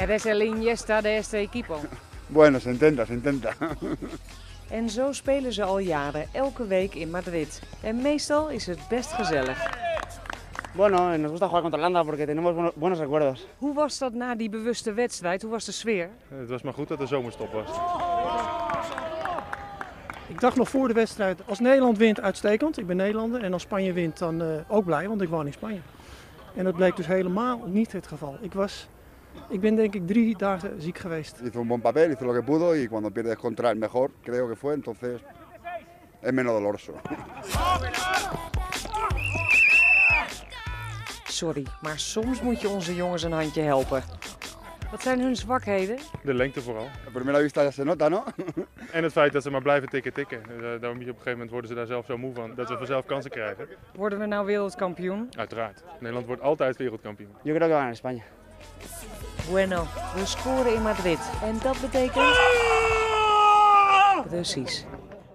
Eres el Iniesta de este equipo. Bueno, se intenta, se intenta. En zo spelen ze al jaren, elke week in Madrid. En meestal is het best gezellig. Bueno, nos gusta jugar contra Holanda porque tenemos buenos recuerdos. Hoe was dat na die bewuste wedstrijd? Hoe was de sfeer? Het was maar goed dat de zomerstop was. Ik dacht nog voor de wedstrijd, als Nederland wint, uitstekend. Ik ben Nederlander. En als Spanje wint, dan ook blij, want ik woon in Spanje. En dat bleek dus helemaal niet het geval. Ik ben denk ik 3 dagen ziek geweest. Hizo un buen papel, hizo lo que pudo y cuando pierdes contra el mejor, creo que fue, entonces es menos doloroso. Sorry, maar soms moet je onze jongens een handje helpen. Wat zijn hun zwakheden? De lengte vooral. En het feit dat ze maar blijven tikken. Daar moet je op een gegeven moment worden ze daar zelf zo moe van, dat ze vanzelf kansen krijgen. Worden we nou wereldkampioen? Uiteraard. Nederland wordt altijd wereldkampioen. Je kunt ook wel naar Spanje. Bueno, we scoren in Madrid. En dat betekent... Precies.